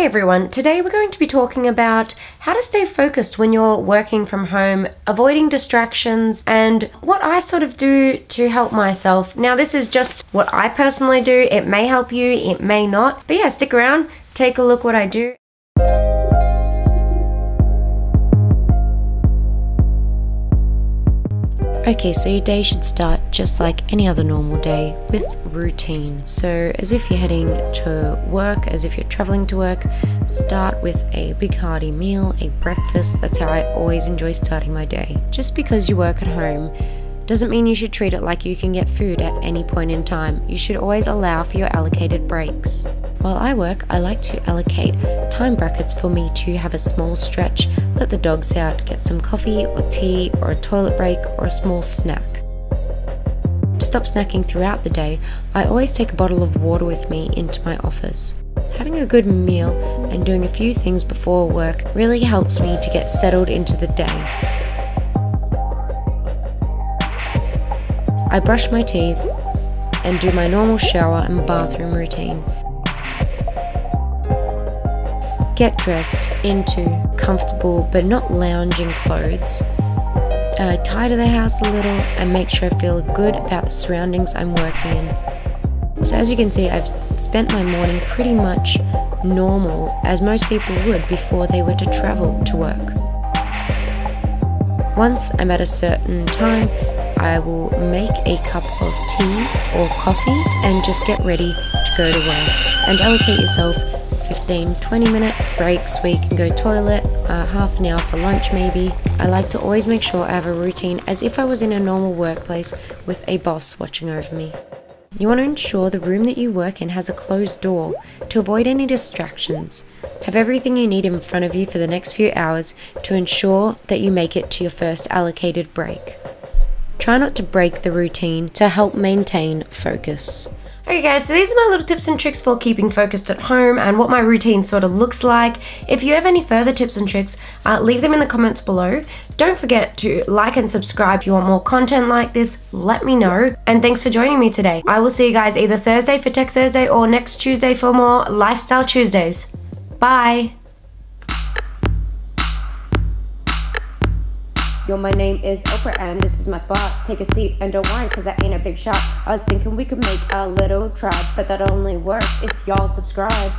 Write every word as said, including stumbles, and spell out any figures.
Hey everyone, today we're going to be talking about how to stay focused when you're working from home, avoiding distractions, and what I sort of do to help myself. Now this is just what I personally do. It may help you, it may not, but yeah, stick around, take a look what I do. Okay, so your day should start just like any other normal day with routine. So as if you're heading to work, as if you're traveling to work, start with a big hearty meal, a breakfast. That's how I always enjoy starting my day. Just because you work at home doesn't mean you should treat it like you can get food at any point in time. You should always allow for your allocated breaks. While I work, I like to allocate time brackets for me to have a small stretch, let the dogs out, get some coffee or tea or a toilet break or a small snack. To stop snacking throughout the day, I always take a bottle of water with me into my office. Having a good meal and doing a few things before work really helps me to get settled into the day. I brush my teeth and do my normal shower and bathroom routine. Get dressed into comfortable but not lounging clothes, uh, tidy the house a little and make sure I feel good about the surroundings I'm working in. So as you can see, I've spent my morning pretty much normal, as most people would before they were to travel to work. Once I'm at a certain time, I will make a cup of tea or coffee and just get ready to go to work, and allocate yourself fifteen to twenty minute breaks where you can go toilet, uh, half an hour for lunch maybe. I like to always make sure I have a routine as if I was in a normal workplace with a boss watching over me. You want to ensure the room that you work in has a closed door to avoid any distractions. Have everything you need in front of you for the next few hours to ensure that you make it to your first allocated break. Try not to break the routine to help maintain focus. Okay guys, so these are my little tips and tricks for keeping focused at home and what my routine sort of looks like. If you have any further tips and tricks, uh, leave them in the comments below. Don't forget to like and subscribe if you want more content like this. Let me know. And thanks for joining me today. I will see you guys either Thursday for Tech Thursday or next Tuesday for more Lifestyle Tuesdays. Bye. Yo, my name is Oprah and this is my spot. Take a seat and don't whine cause I ain't a big shot. I was thinking we could make a little tribe, but that only works if y'all subscribe.